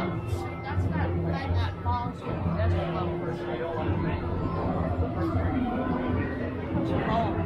That's that thing that Bowser, that's the level person I don't want to make. That's a lot of people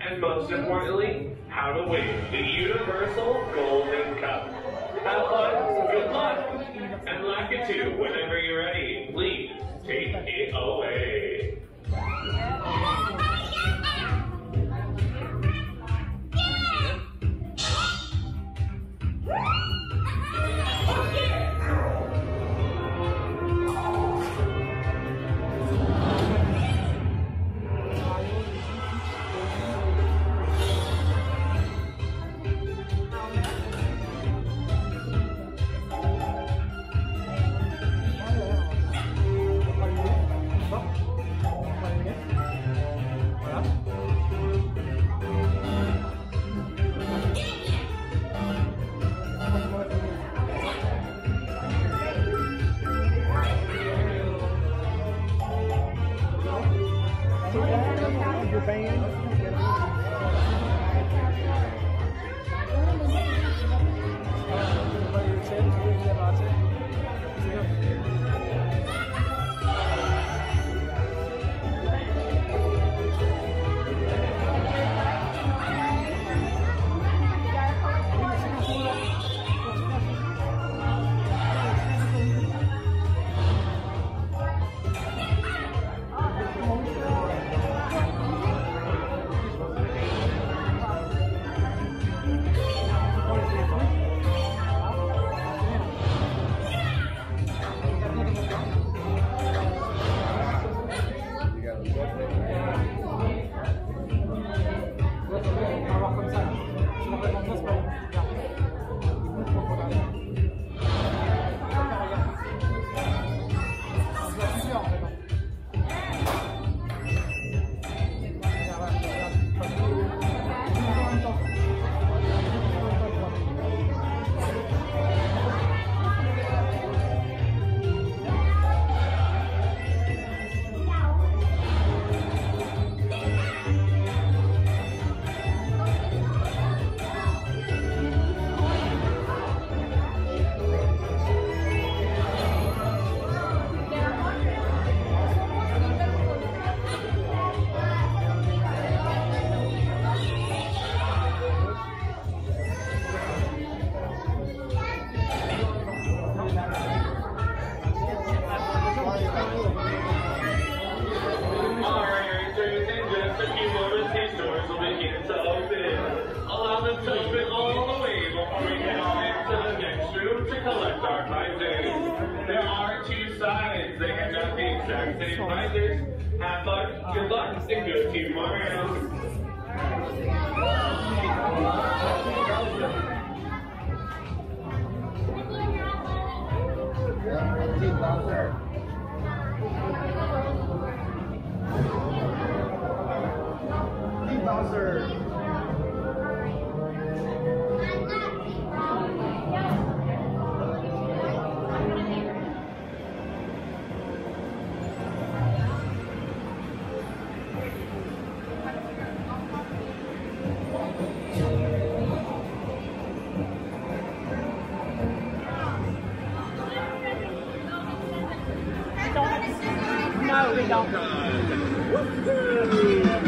And most importantly, how to win the Universal Golden Cup. Have fun, good luck, and laugh it too. Whenever you're ready, please take it away. proof to collect our prizes. There are two sides. They hand out the exact same prizes. Have fun, good luck, and go Team Mario. Bowser. No, we don't.